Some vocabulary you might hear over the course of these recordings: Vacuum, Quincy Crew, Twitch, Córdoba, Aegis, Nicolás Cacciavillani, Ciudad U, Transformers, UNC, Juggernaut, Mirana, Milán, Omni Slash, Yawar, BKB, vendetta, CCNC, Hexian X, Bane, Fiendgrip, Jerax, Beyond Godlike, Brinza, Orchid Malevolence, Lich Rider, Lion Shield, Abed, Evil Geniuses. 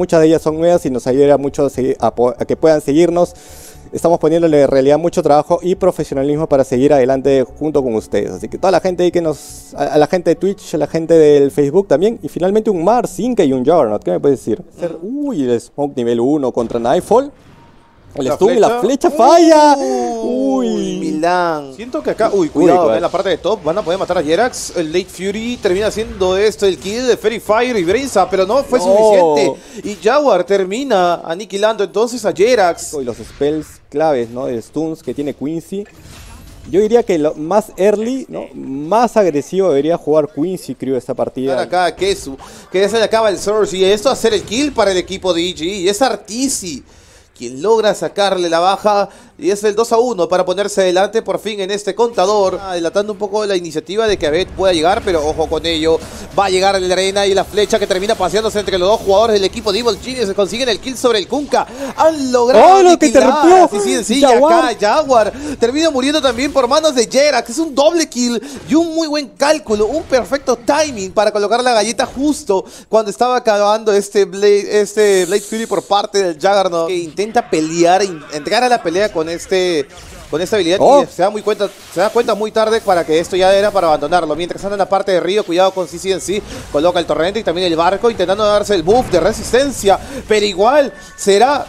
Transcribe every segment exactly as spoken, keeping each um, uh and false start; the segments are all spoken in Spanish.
muchas de ellas son nuevas y nos ayuda mucho a, seguir, a, a que puedan seguirnos. Estamos poniéndole en realidad mucho trabajo y profesionalismo para seguir adelante junto con ustedes. Así que toda la gente ahí que nos... A, a la gente de Twitch, a la gente del Facebook también. Y finalmente un Mars, Inca y un Juggernaut. ¿Qué me puedes decir? Uy, el Smoke nivel uno contra Nightfall. El Stun y la flecha falla. Uy, uy, Milán. Siento que acá... Uy, cuidado, uy, en la parte de top van a poder matar a Jerax. El Blade Fury termina haciendo esto. El kill de Fairy Fire y Brinza, pero no fue no. suficiente. Y Yawar termina aniquilando entonces a Jerax. Y los spells claves, ¿no? De stuns que tiene Quincy. Yo diría que lo más early, ¿no? Más agresivo debería jugar Quincy, creo, esta partida. Acá Khezu, que ya se le acaba el Source. Y esto hacer el kill para el equipo de E G. Y es Arteezy quien logra sacarle la baja, y es el dos a uno para ponerse adelante por fin en este contador. Delatando un poco la iniciativa de que Abed pueda llegar, pero ojo con ello. Va a llegar la arena y la flecha que termina paseándose entre los dos jugadores del equipo de Evil Geniuses. Consiguen el kill sobre el Kunkka. Han logrado... ¡Oh, lo que te rompió! Sí, sí, sí, acá Yawar termina muriendo también por manos de Jerax. Es un doble kill y un muy buen cálculo, un perfecto timing para colocar la galleta justo cuando estaba acabando este Blade, este Blade Fury por parte del Juggernaut, que intenta pelear, entrar a la pelea con este con esta habilidad. Oh. Y se da muy cuenta, se da cuenta muy tarde para que esto ya era para abandonarlo. Mientras anda en la parte de río, cuidado con C C N C, coloca el torrente y también el barco intentando darse el buff de resistencia, pero igual será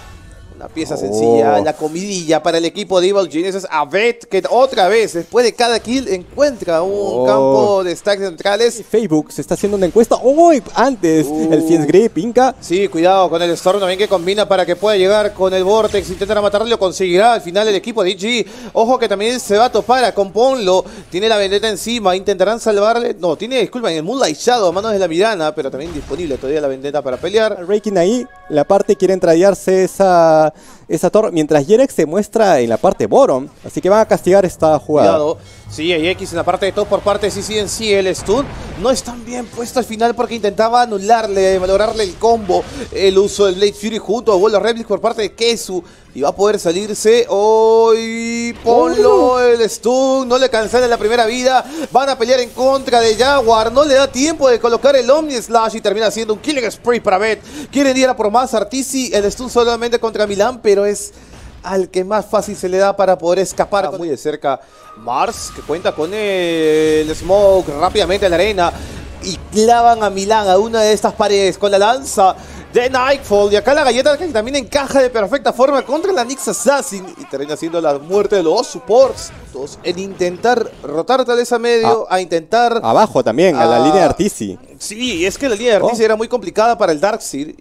una pieza oh. sencilla, la comidilla para el equipo de Evil Geniuses. Abed, que otra vez, después de cada kill, encuentra un oh. campo de stacks centrales. Facebook se está haciendo una encuesta hoy, oh, antes, uh. el Fiendgrip, Inca. Sí, cuidado con el Storm también que combina para que pueda llegar con el Vortex. Intentará matarlo, lo conseguirá al final el equipo de E G. Ojo que también se va a topar con Ponlo, tiene la vendetta encima, intentarán salvarle. No, tiene, disculpa, en el Moonlight Shadow a manos de la Mirana, pero también disponible todavía la vendetta para pelear. Raking ahí, la parte quiere tradearse esa... esa torre, mientras Jerax se muestra en la parte bottom, así que van a castigar esta jugada. Cuidado. Sí, hay X en la parte de top por parte de C C N C. El stun no es tan bien puesto al final porque intentaba anularle, valorarle el combo. El uso del Blade Fury junto a Bolos Replics por parte de Khezu. Y va a poder salirse hoy. Oh, Ponlo, el stun no le cancela la primera vida. Van a pelear en contra de Yawar. No le da tiempo de colocar el Omni Slash y termina haciendo un killing spree para Abed. Quieren ir a por más Arteezy. El stun solamente contra Milán, pero es al que más fácil se le da para poder escapar. Muy de cerca Mars, que cuenta con el Smoke rápidamente en la arena, y clavan a Milán a una de estas paredes con la lanza de Nightfall. Y acá la galleta que también encaja de perfecta forma contra la Nyx Assassin. Y termina siendo la muerte de los dos supports. Entonces, en intentar rotar tal vez a medio, ah, a intentar... Abajo también, a, a la línea de Arteezy. Sí, es que la línea de Arteezy oh. era muy complicada para el Dark Seer.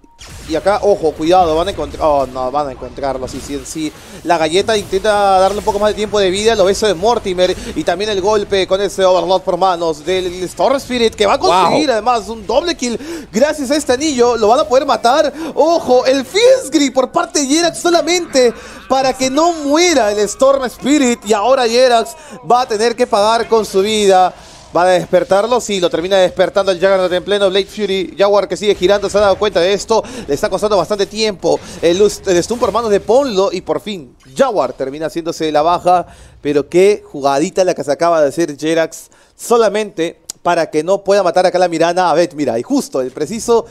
Y acá, ojo, cuidado, van a encontrar... Oh, no, van a encontrarlo, sí, sí, sí. La galleta intenta darle un poco más de tiempo de vida. Lo beso de Mortimer. Y también el golpe con ese Overlord por manos del Storm Spirit, que va a conseguir wow. además un doble kill. Gracias a este anillo, lo van a poder matar. Ojo, el Fiendgrip por parte de Jerax solamente para que no muera el Storm Spirit. Y ahora Jerax va a tener que pagar con su vida. ¿Va a despertarlo? Sí, lo termina despertando el Juggernaut en pleno Blade Fury. Yawar, que sigue girando, se ha dado cuenta de esto. Le está costando bastante tiempo el, el stun por manos de Ponlo. Y por fin, Yawar termina haciéndose la baja. Pero qué jugadita la que se acaba de hacer Jerax. Solamente para que no pueda matar acá la Mirana a Abed. Mira, y justo, el preciso...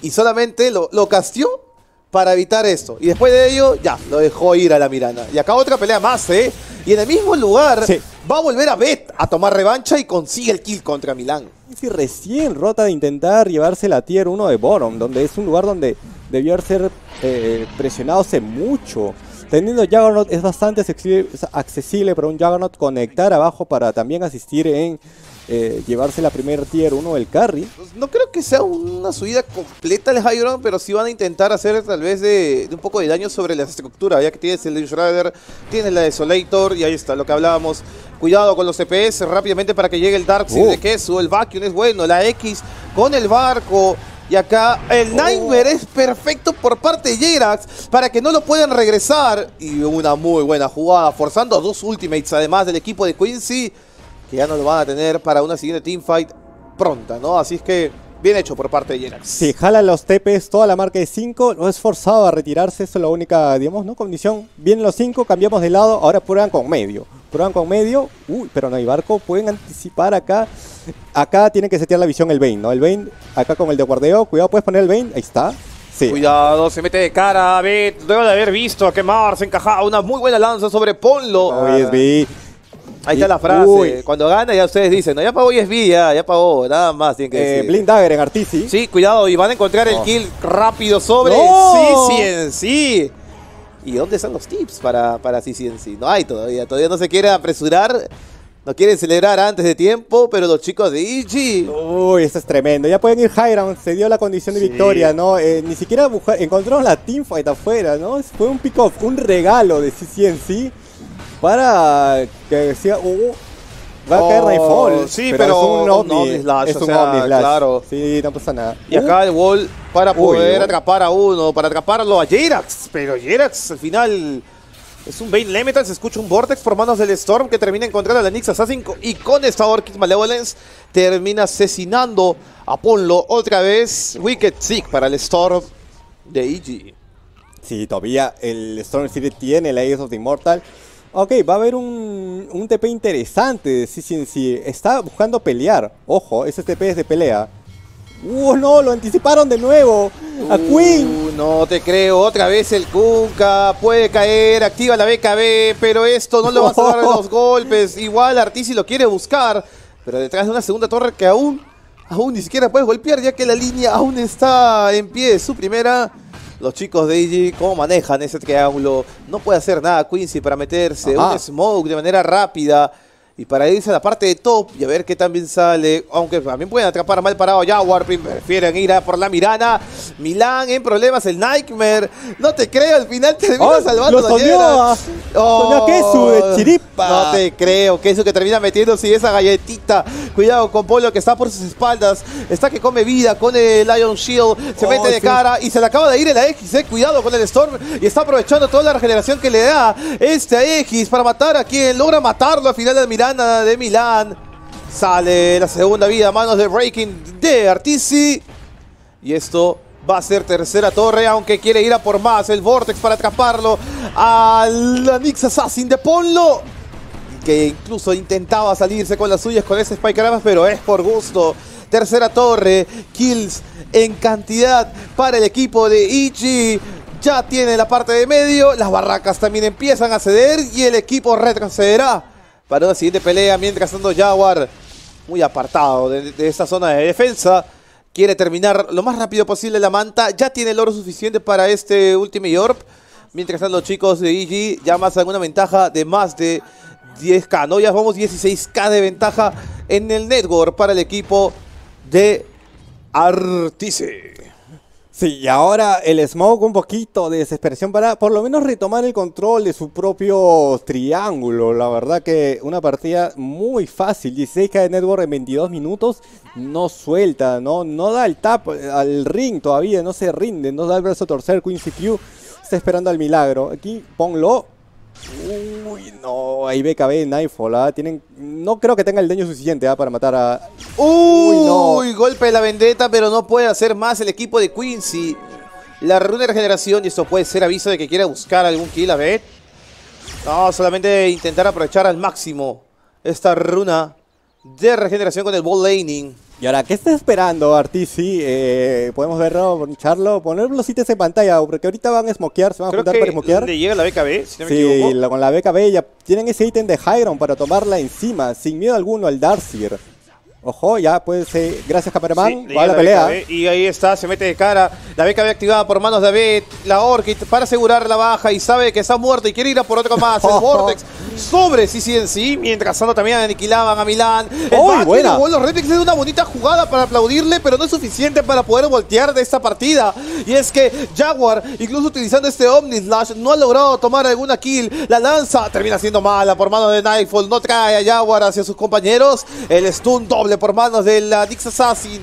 Y solamente lo, lo castió para evitar esto. Y después de ello, ya, lo dejó ir a la Mirana. Y acá otra pelea más, ¿eh? Y en el mismo lugar, sí. va a volver a Abed a tomar revancha y consigue el kill contra Milán. Y recién rota de intentar llevarse la tier uno de Borom, donde es un lugar donde debió ser eh, presionado hace mucho. Teniendo Juggernaut es bastante accesible, es accesible para un Juggernaut conectar abajo para también asistir en... Eh, llevarse la primer tier uno del carry. No creo que sea una subida completa al high ground, pero sí van a intentar hacer tal vez de, de un poco de daño sobre la estructura, ya que tienes el Lich Rider, tienes la Desolator y ahí está lo que hablábamos. Cuidado con los C P S rápidamente para que llegue el Dark Seer uh. de Khezu. El Vacuum es bueno, la X con el barco. Y acá el Nightmare oh. es perfecto por parte de Jerax para que no lo puedan regresar. Y una muy buena jugada, forzando a dos ultimates además del equipo de Quincy, que ya no lo van a tener para una siguiente teamfight pronta, ¿no? Así es que bien hecho por parte de Jerax. Sí, jala los T Ps, toda la marca de cinco, no es forzado a retirarse, eso es la única, digamos, ¿no? Condición. Vienen los cinco, cambiamos de lado, ahora prueban con medio. Prueban con medio, uy, pero no hay barco, pueden anticipar acá. Acá tiene que setear la visión el Bane, ¿no? El Bane, acá con el de guardeo, cuidado, puedes poner el Bane, ahí está. Sí. Cuidado, se mete de cara, Abed. Debe de haber visto que Mars encajaba una muy buena lanza sobre Ponlo. O E S B. Ahí está la frase. Uy. Cuando gana ya ustedes dicen, no, ya pagó E S B, ya, ya pagó, nada más tienen que eh, decir. Blind Dagger en Arteezy. Sí, cuidado, y van a encontrar oh. el kill rápido sobre no. C C N C. ¿Y dónde están los tips para, para C C N C? No hay todavía, todavía no se quiere apresurar. No quieren celebrar antes de tiempo, pero los chicos de I G... Uy, eso es tremendo. Ya pueden ir high round, se dio la condición de sí. victoria, ¿no? Eh, ni siquiera buscar, encontraron la teamfight afuera, ¿no? Fue un pick-off, un regalo de C C N C para que decía... Uh, va a caer Nightfall. Sí, pero, pero es un Omni Slash. Es un Omni Slash, claro. Sí, no pasa nada. Y acá uh. el wall para poder Uy, no. atrapar a uno, para atraparlo a Jerax. Pero Jerax al final... Es un Bane Lemetal, se escucha un Vortex por manos del Storm que termina encontrando a la Nyx Assassin y con esta Orchid Malevolence termina asesinando a Ponlo otra vez. Wicked Sick para el Storm de E G. Sí, todavía el Storm Spirit tiene el Aegis of the Immortal. Ok, va a haber un, un T P interesante de C C N C. Está buscando pelear. Ojo, ese T P es de pelea. ¡Uh, no! ¡Lo anticiparon de nuevo! ¡A Queen! Uh, no te creo. Otra vez el Kunka. Puede caer. Activa la B K B. Pero esto no lo va a salvar los golpes. Igual Arteezy lo quiere buscar. Pero detrás de una segunda torre que aún... Aún ni siquiera puedes golpear. Ya que la línea aún está en pie. Su primera... Los chicos de I G, ¿cómo manejan ese triángulo? No puede hacer nada Quincy para meterse. Ajá. Un smoke de manera rápida. Y para irse a la parte de top y a ver qué también sale. Aunque también pueden atrapar mal parado a Yawar. Prefieren ir a por la Mirana. Milán en problemas. El Nightmare. No te creo. Al final termina oh, salvando a Jerax. ¡Oh! Khezu de chiripa. No te creo. Khezu que termina metiéndose esa galletita. Cuidado con Ponlo que está por sus espaldas. Está que come vida con el Lion Shield. Se oh, mete de sí. cara. Y se le acaba de ir el Aegis. Eh. Cuidado con el Storm. Y está aprovechando toda la regeneración que le da este Aegis para matar a quien logra matarlo al final del Mirana. De Milán sale la segunda vida a manos de Breaking de Arteezy. Y esto va a ser tercera torre, aunque quiere ir a por más el Vortex para atraparlo a la Nyx Assassin de Ponlo, que incluso intentaba salirse con las suyas con ese Spike Ramas, pero es por gusto. Tercera torre, kills en cantidad para el equipo de I G. Ya tiene la parte de medio, las barracas también empiezan a ceder y el equipo retrocederá para una siguiente pelea, mientras tanto Jawar, muy apartado de, de esta zona de defensa, quiere terminar lo más rápido posible la manta. Ya tiene el oro suficiente para este Ultimate Orb. Mientras tanto los chicos de I G ya más alguna ventaja de más de diez K. No, ya vamos dieciséis K de ventaja en el network para el equipo de Arteezy. Sí, y ahora el Smoke un poquito de desesperación para por lo menos retomar el control de su propio triángulo. La verdad que una partida muy fácil, dieciséis K de network en veintidós minutos, no suelta, no, no da el tap al ring todavía, no se rinde, no da el brazo a torcer. Quincy Q está esperando al milagro, aquí Ponlo. Uy, no, ahí B K B Nightfall, ¿ah? Tienen, no creo que tenga el daño suficiente ¿ah? para matar a... Uy, Uy no. Uy, golpe de la vendetta, pero no puede hacer más el equipo de Quincy. La runa de regeneración, y esto puede ser aviso de que quiera buscar algún kill, a ver. No, solamente intentar aprovechar al máximo esta runa de regeneración con el ball laning. Y ahora, ¿qué está esperando Arteezy? Eh, podemos verlo, charlo, poner los sitios en pantalla, porque ahorita van a smokear, se van a juntar para smokear. ¿Le llega la B K B? Si no me equivoco. Sí, la, con la B K B ya tienen ese ítem de high ground para tomarla encima, sin miedo alguno al Dark Seer. Ojo, ya puede ser. Gracias, cameraman. Sí, va a la, la pelea. B K B, y ahí está, se mete de cara. La B K B activada por manos de Abed. La Orchid para asegurar la baja y sabe que está muerto y quiere ir a por otro más. El Vortex sobre C C N C. Mientras tanto también aniquilaban a Milán. El oh, Vacuum, buena. Los Rednecks es una bonita jugada para aplaudirle, pero no es suficiente para poder voltear de esta partida. Y es que Jawar, incluso utilizando este Omni Slash, no ha logrado tomar alguna kill. La lanza termina siendo mala por manos de Nightfall. No trae a Jawar hacia sus compañeros. El stun doble por manos de la Nyx Assassin,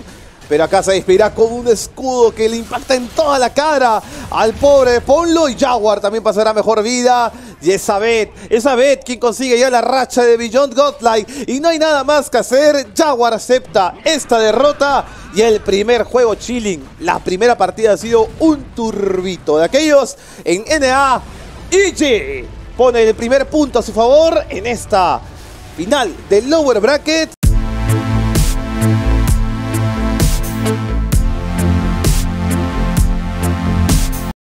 pero acá se despirá con un escudo que le impacta en toda la cara al pobre Ponlo, y Jawar también pasará mejor vida. Y es Abed, es Abed quien consigue ya la racha de Beyond Godlike y no hay nada más que hacer. Jawar acepta esta derrota y el primer juego chilling, la primera partida ha sido un turbito de aquellos en N A. I G pone el primer punto a su favor en esta final del lower bracket.